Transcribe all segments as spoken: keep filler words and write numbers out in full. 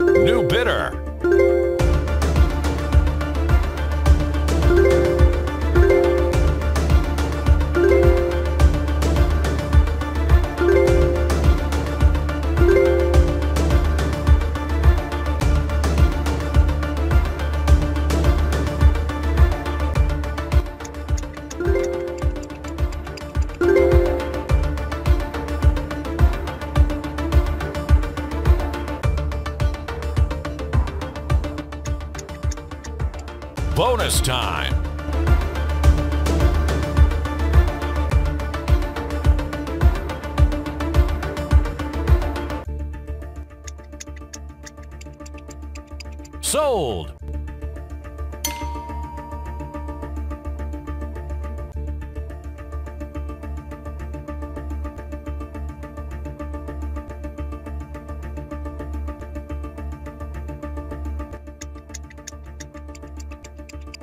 New bidder. Bonus time. Sold.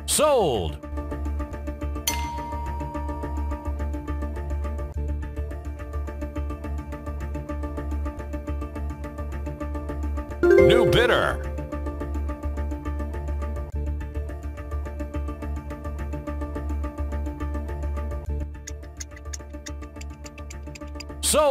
Sold. New bidder. Sold.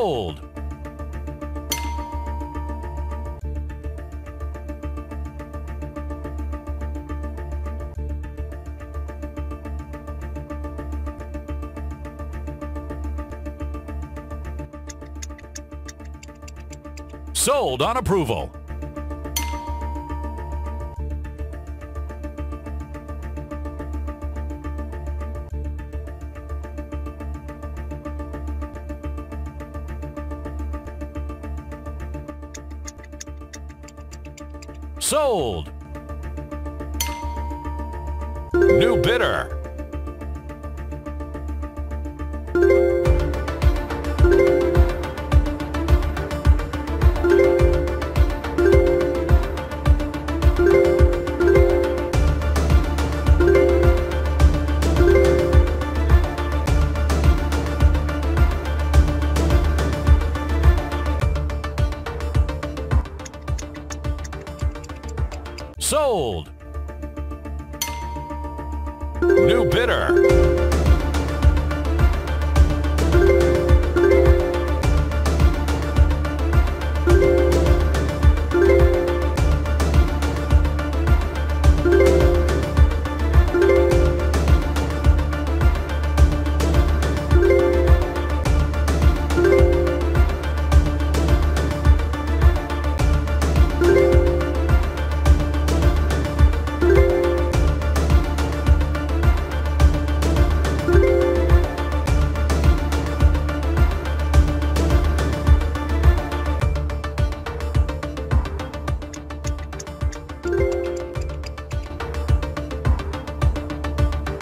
Sold on approval. Sold. New bidder. Sold.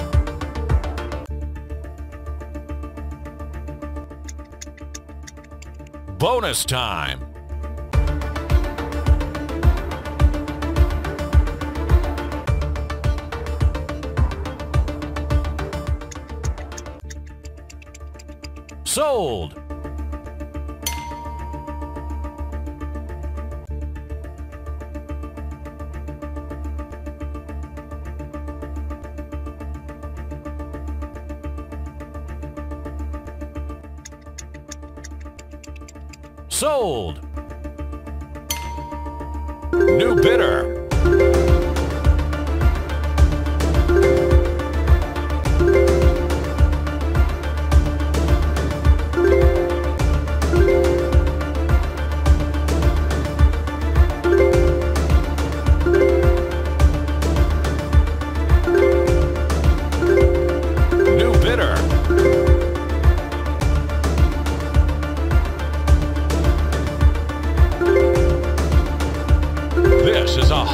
New bidder. Bonus time. Sold. Sold. New bidder. This is a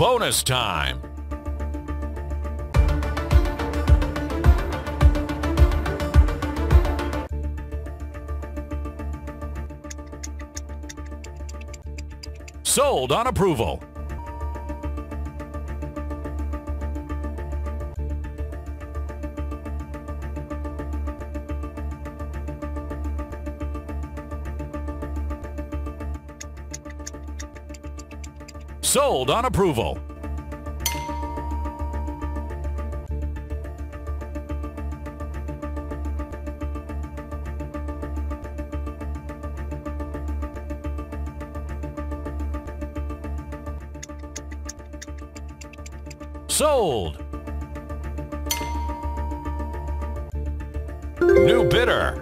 bonus time. Sold on approval. Sold on approval. Sold. New bidder.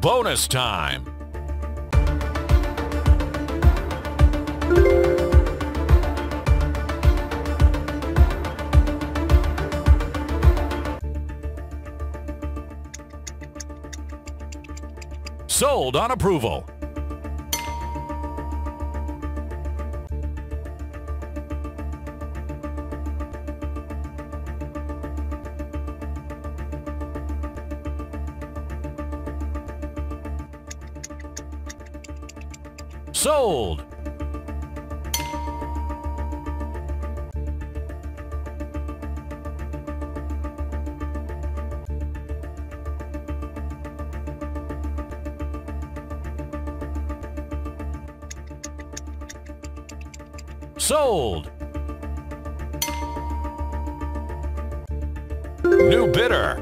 Bonus time. Sold on approval. Sold. Sold. New bidder.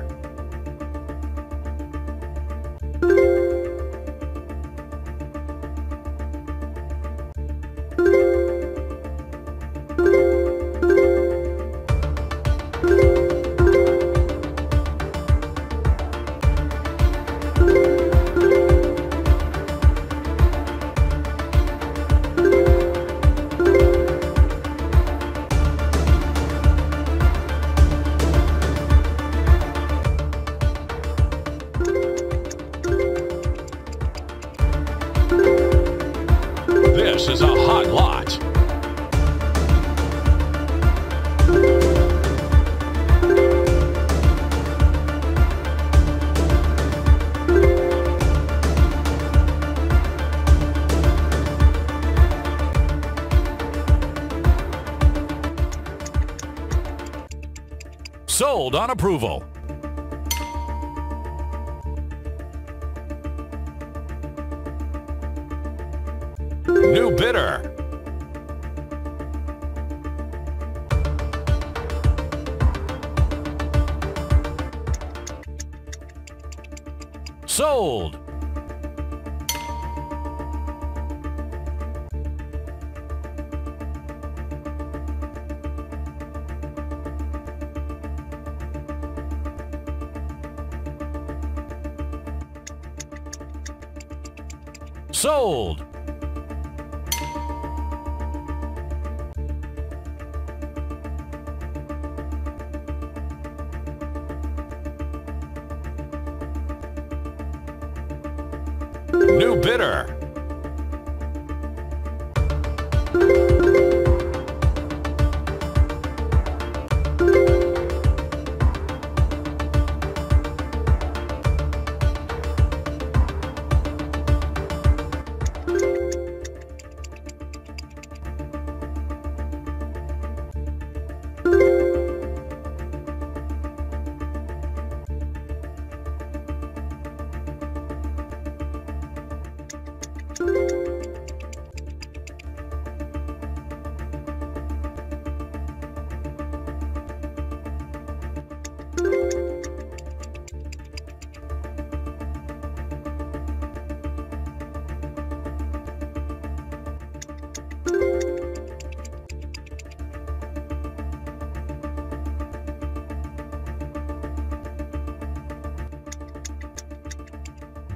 This is a hot lot. Sold on approval. New bidder. Sold. Sold. New bidder.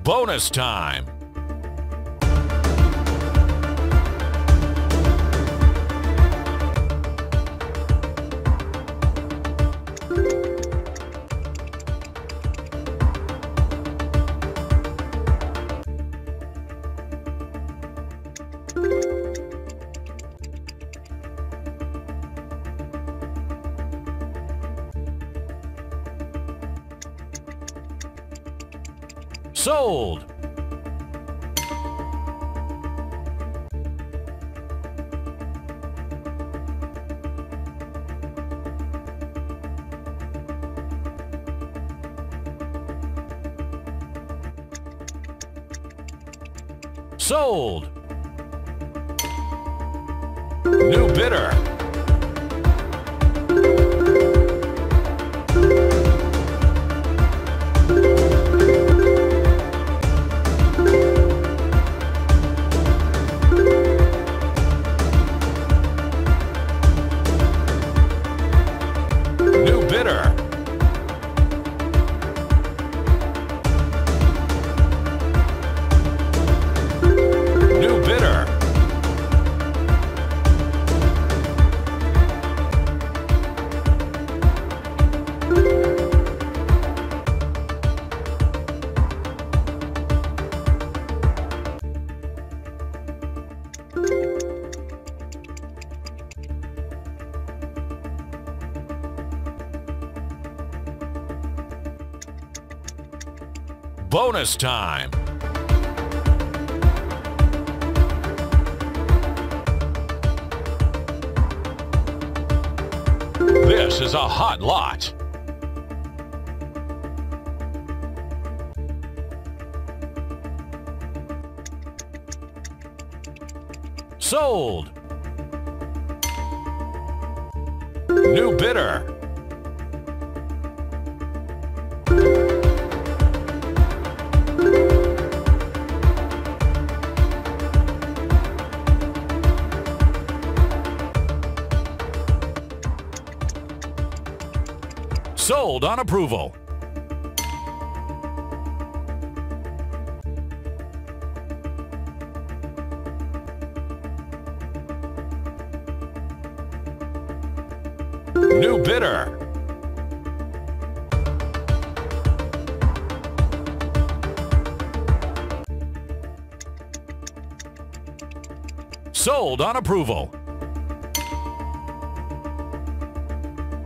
bonus time. Sold. Sold. New bidder. Bonus time. This is a hot lot. Sold. New bidder. Sold on approval. New bidder. Sold on approval.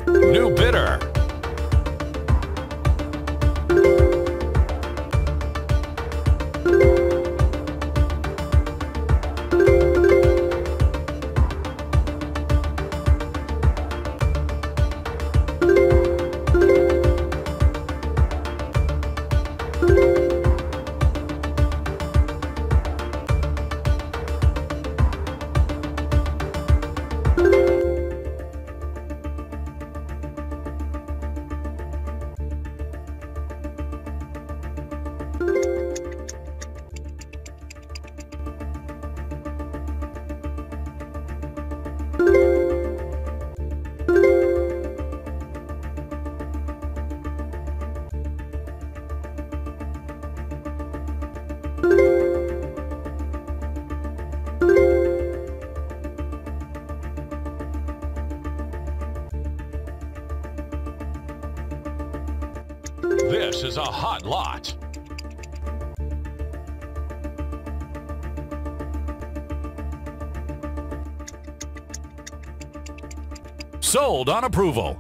New bidder. This is a hot lot. Sold on approval.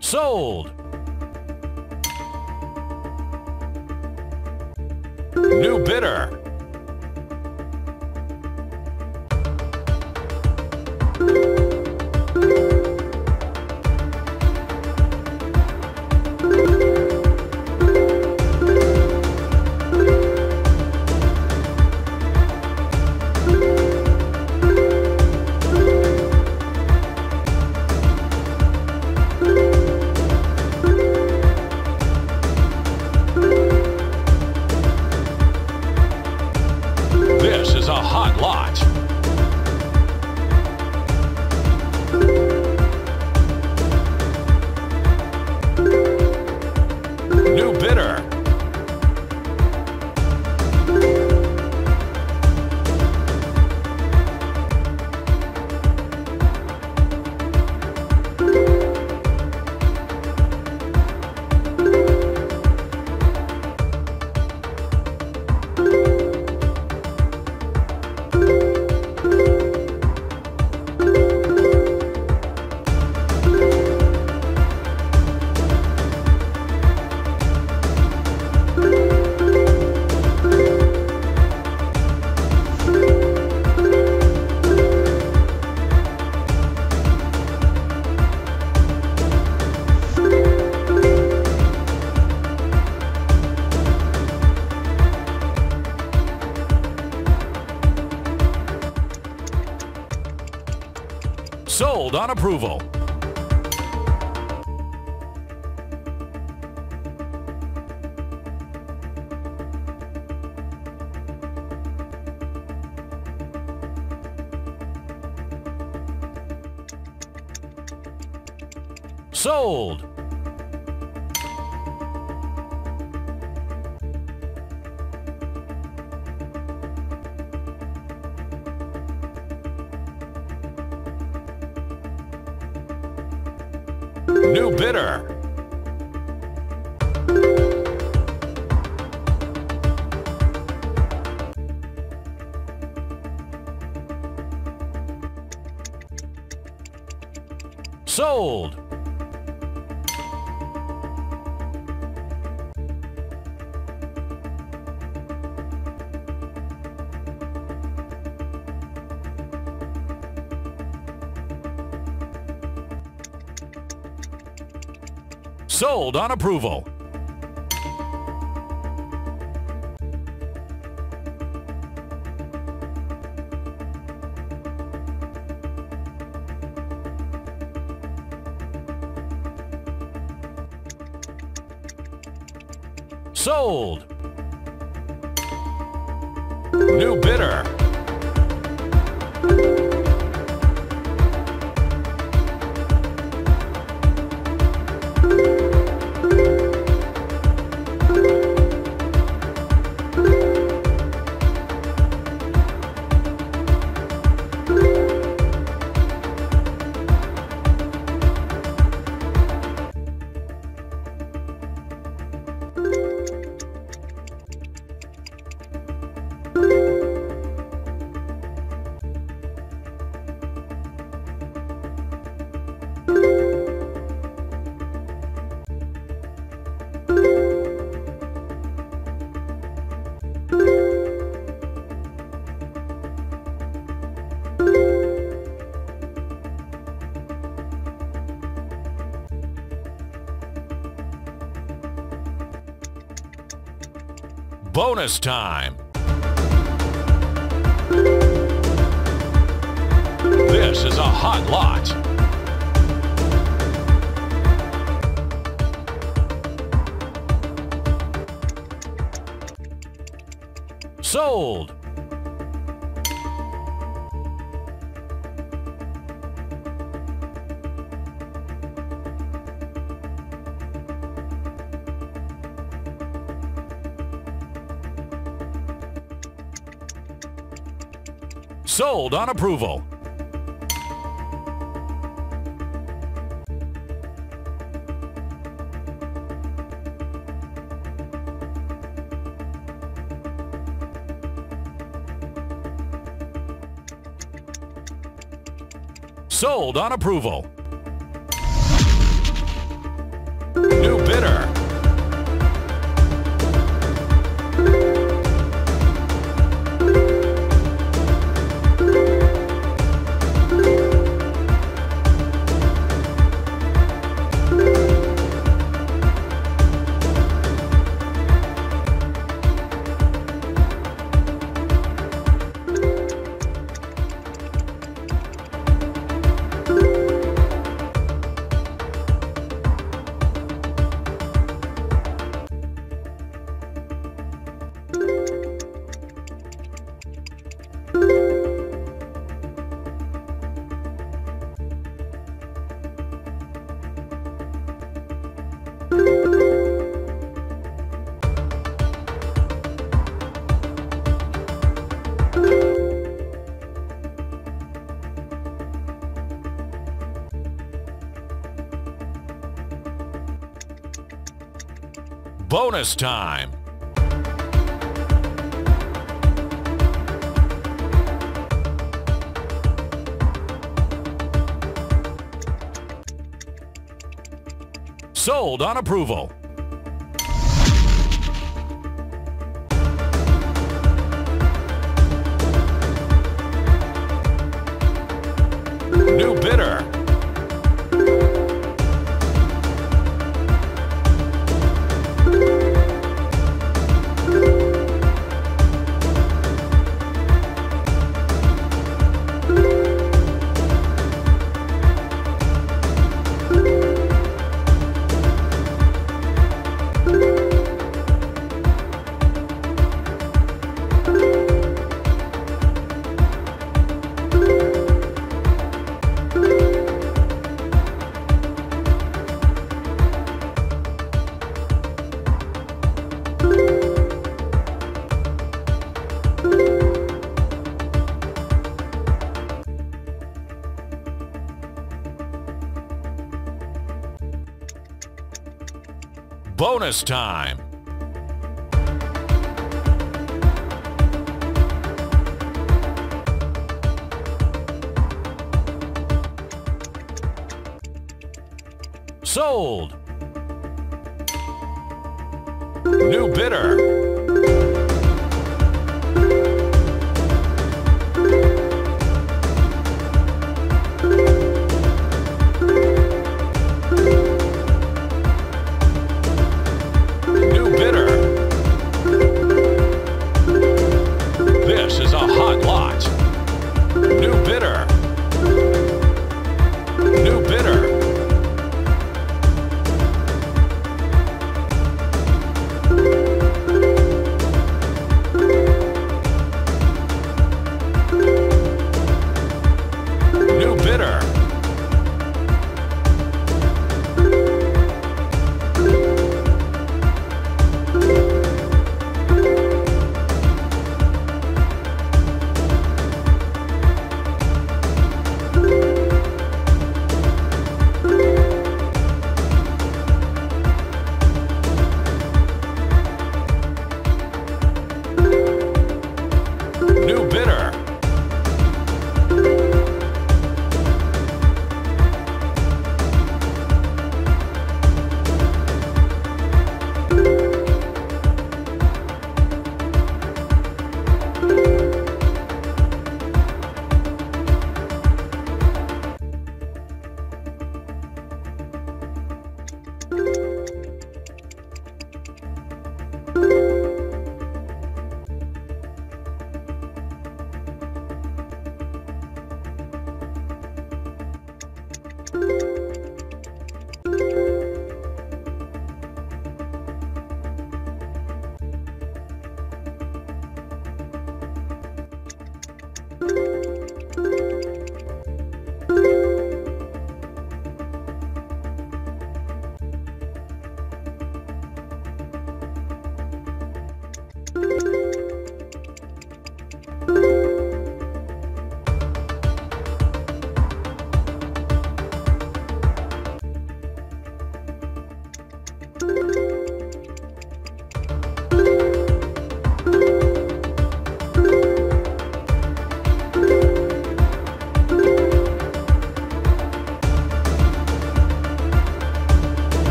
Sold. New bidder. upon approval. Sold. New bidder. Sold. Sold on approval. Sold. New bidder. Bonus time. This is a hot lot. Sold. Sold on approval. Sold on approval. New bidder. Bonus time. Sold on approval. New bidder. bonus time! Sold! New bidder!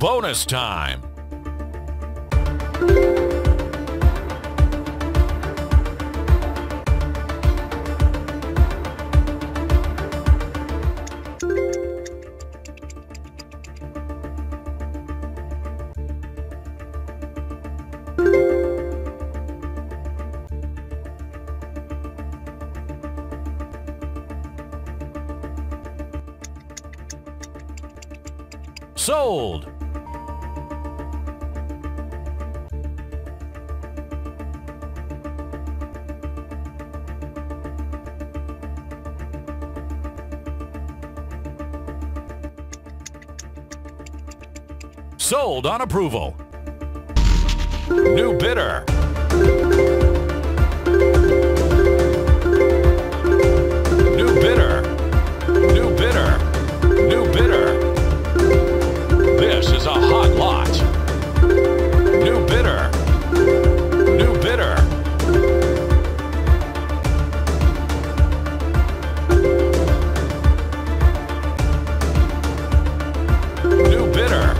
Bonus time! Sold! Sold on approval. New bidder. New bidder. New bidder. New bidder. This is a hot lot. New bidder. New bidder. New bidder.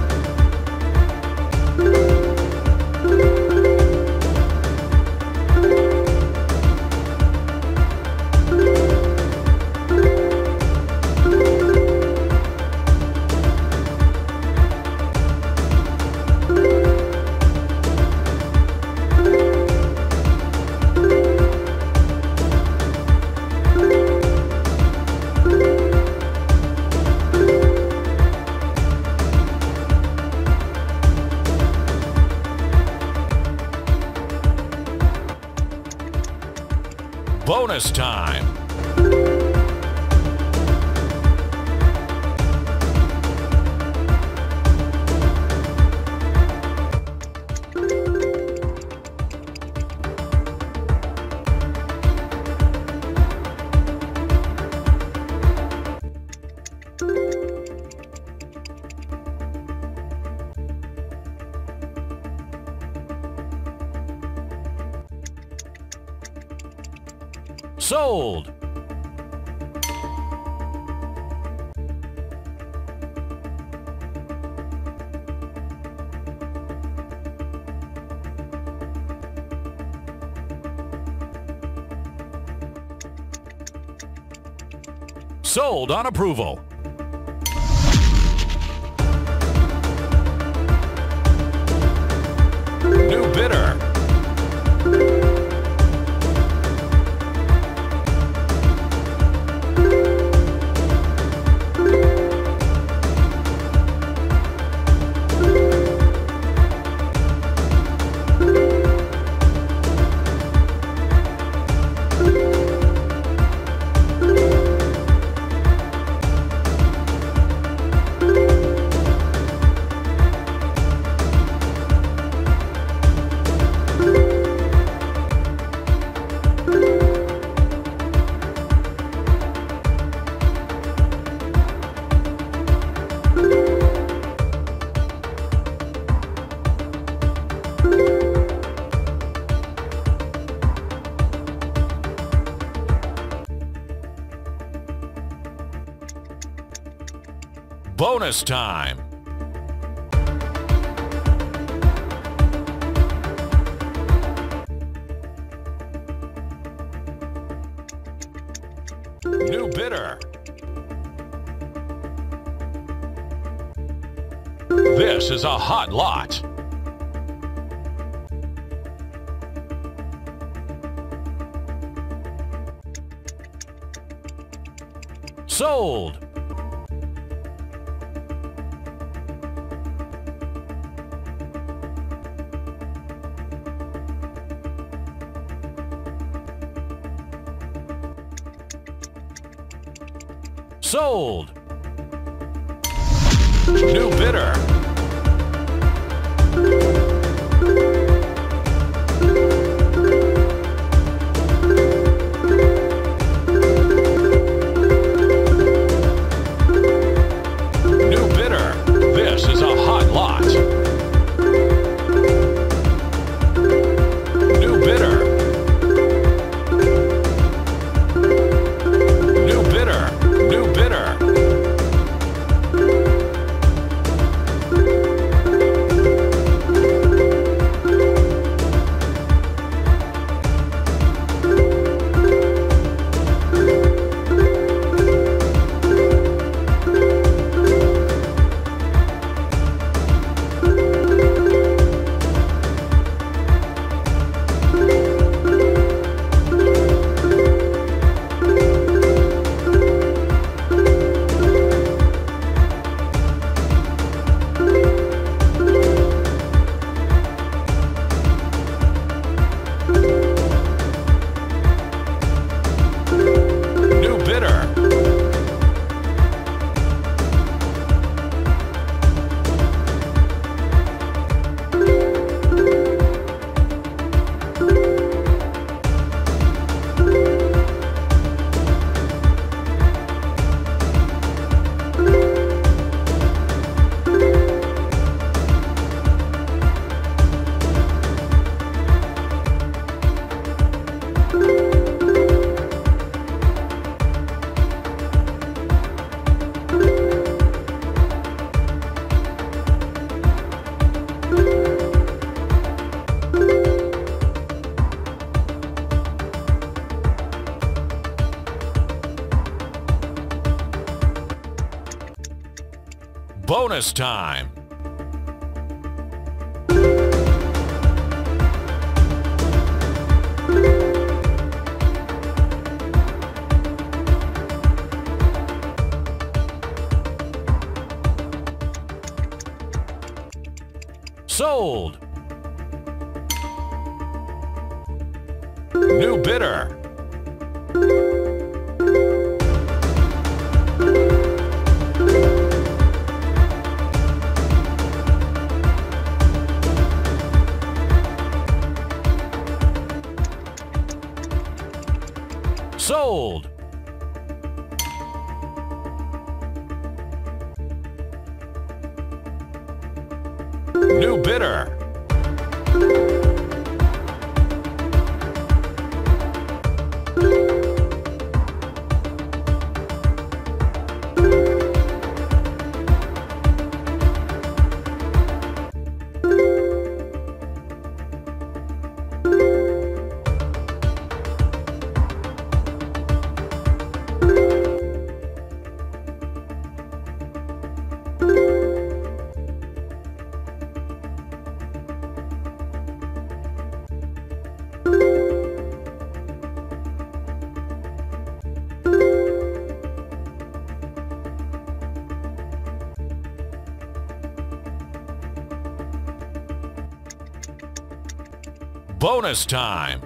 test time. Sold. Sold on approval. New bidder. Bonus time. New bidder. This is a hot lot. Sold. Sold. New bidder. New bidder. This is a hot lot. New bidder. Bonus time. Sold. New bidder. Sold! New bidder. Bonus time.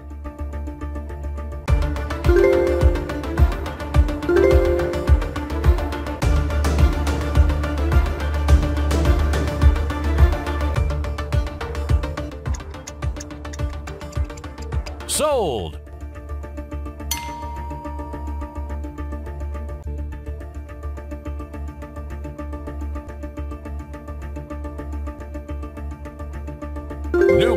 Sold. New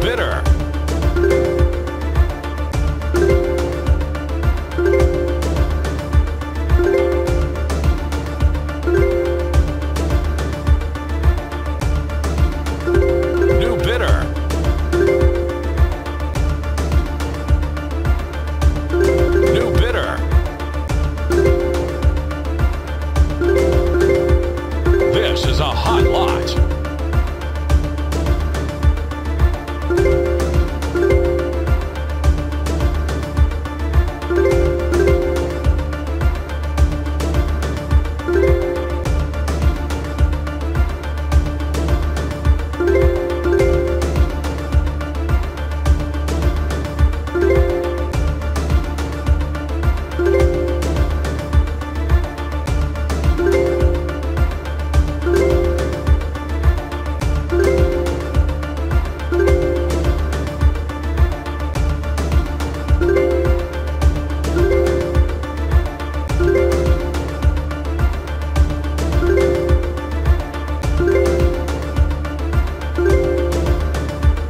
bidder. New bidder. This is a hot lot. Bonus time. Sold. New bidder.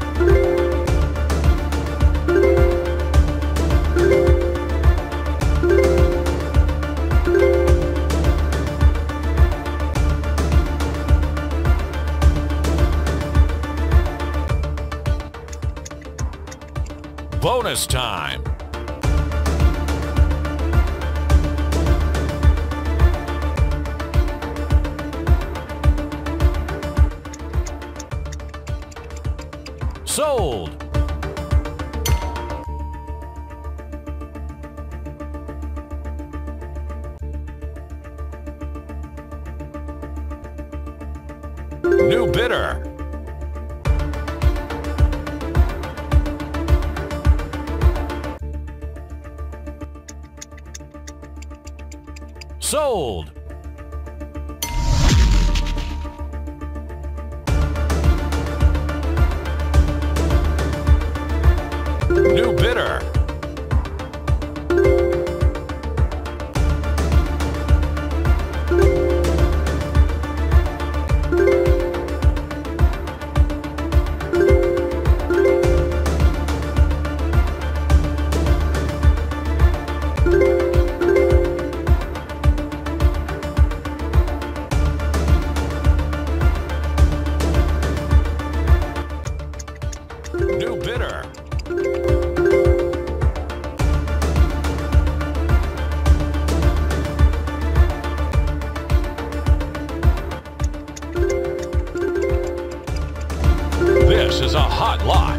Bonus time. Sold. New bidder. Sold. New bidder. New bidder. This is a hot lot.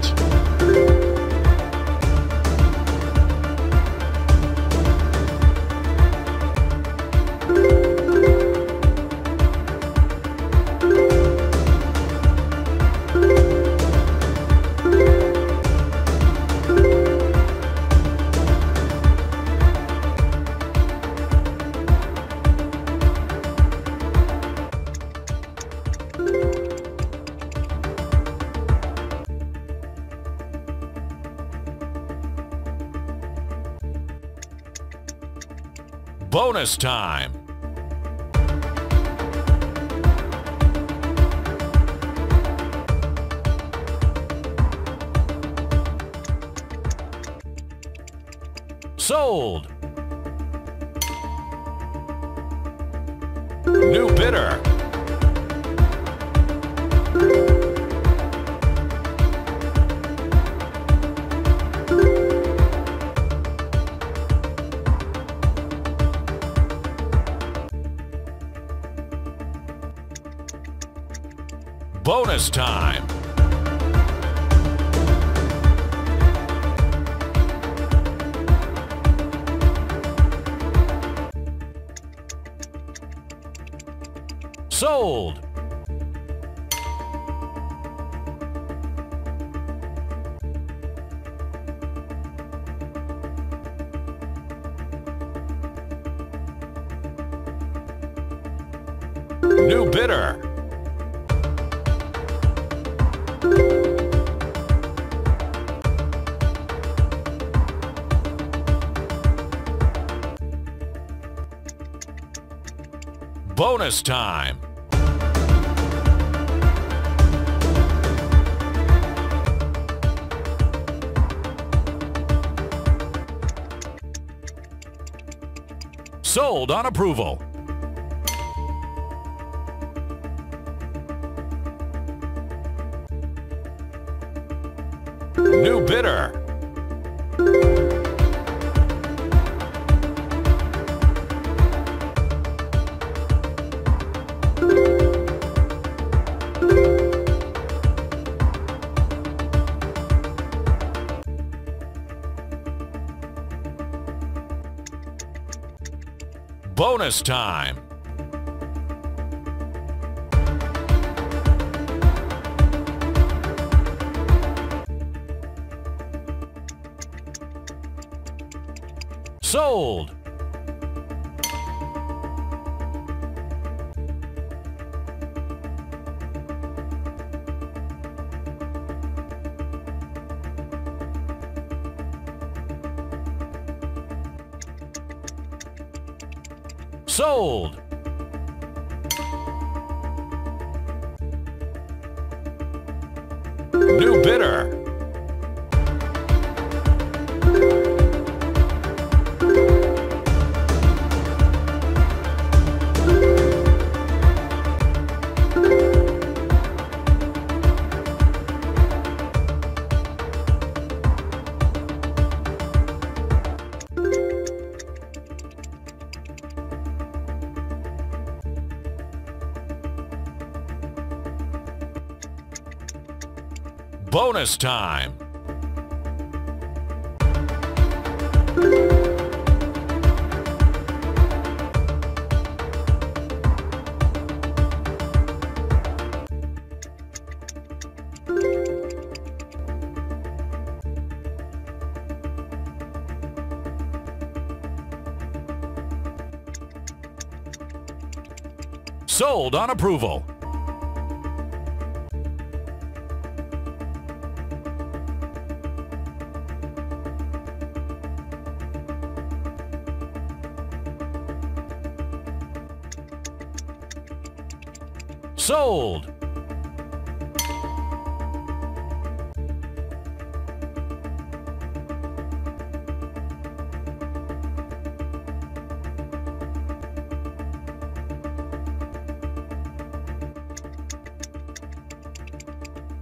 Bonus time. Sold. New bidder. Bonus time. Sold. New bidder. Bonus time. Sold on approval. New bidder. Bonus time. Sold. Sold. New bidder. Bonus time. Sold on approval. Sold.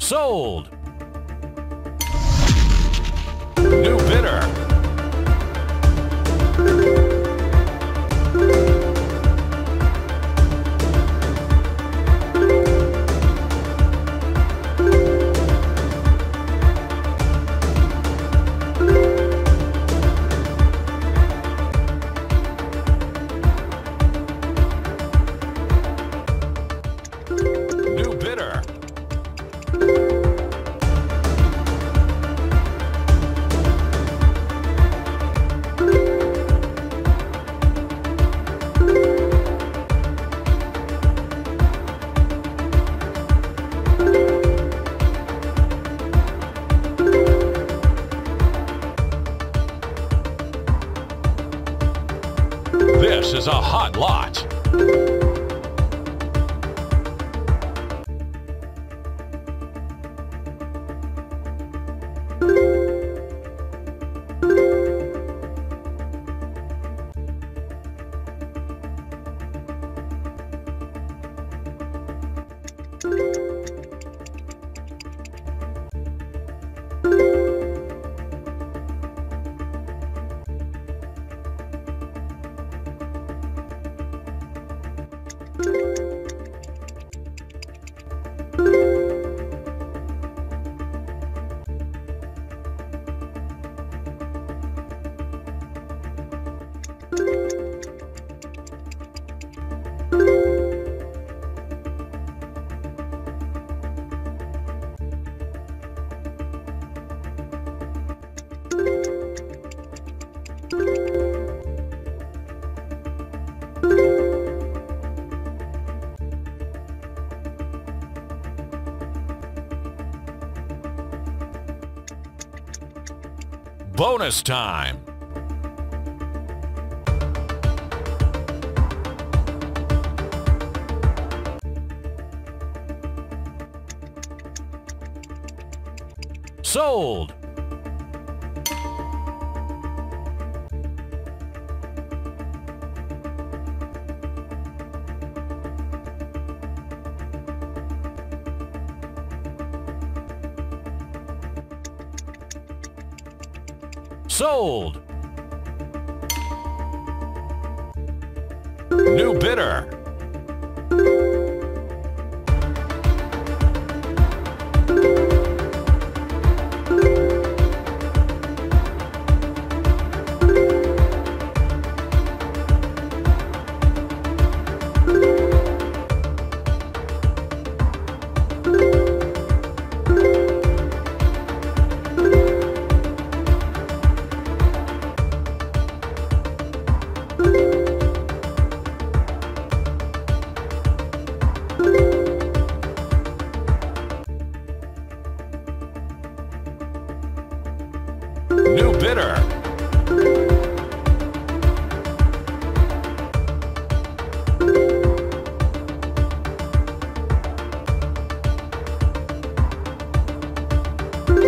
Sold. New bidder. New bidder. This is a hot lot. Bonus time. Sold. Sold. New bidder. New bidder.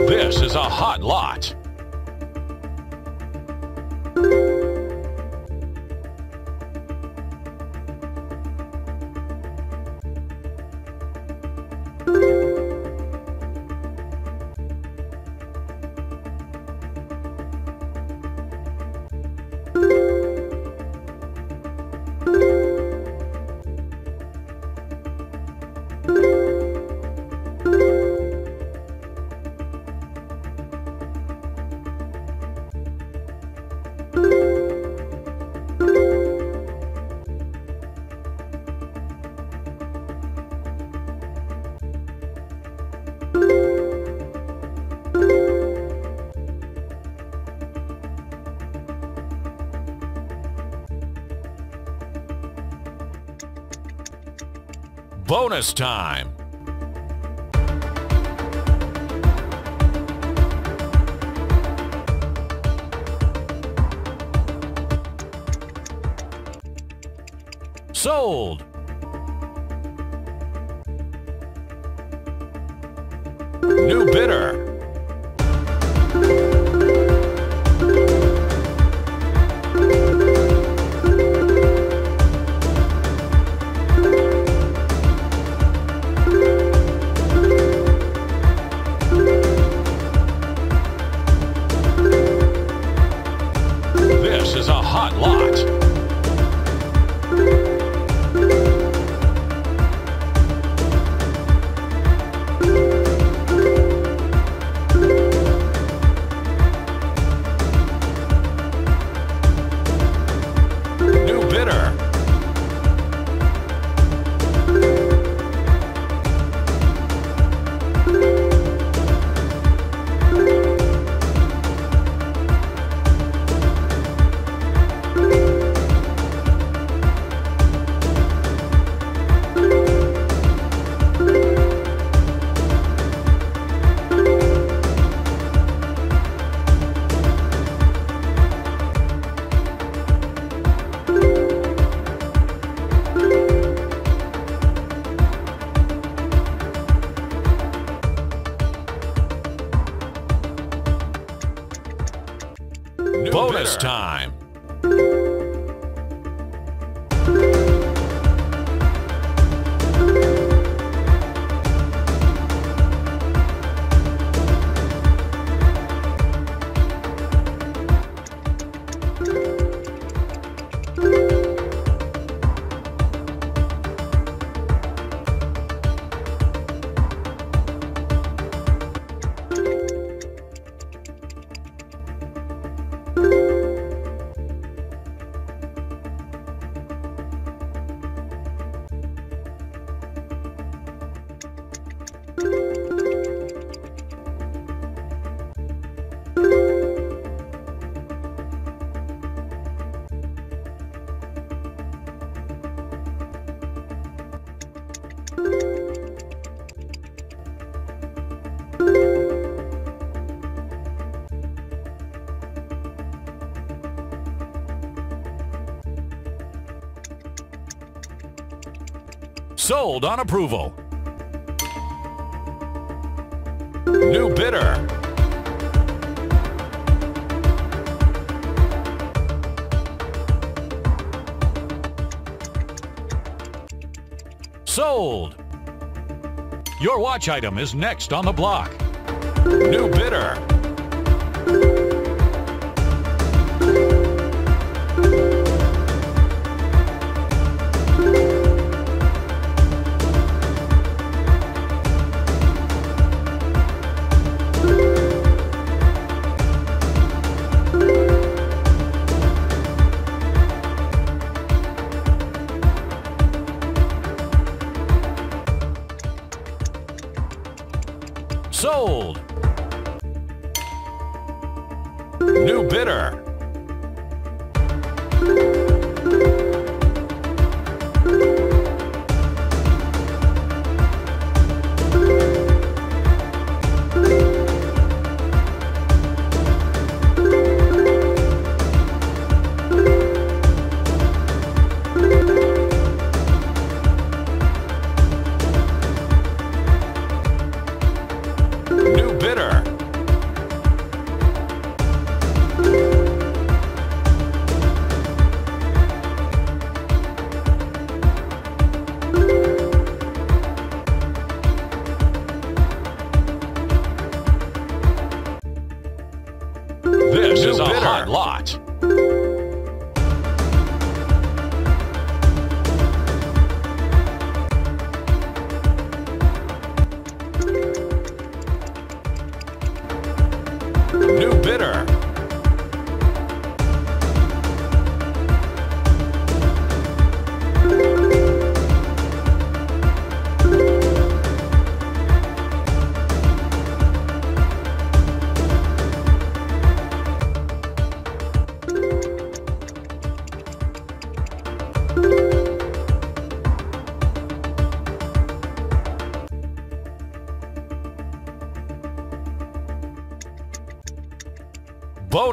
This is a hot lot. bonus time! Sold! New bidder! Bonus time! Sold on approval. New bidder. Sold. Your watch item is next on the block. New bidder. Sold! New bidder! Bidder.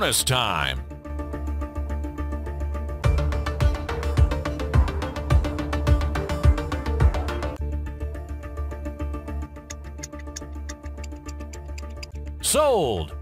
bonus time. Sold.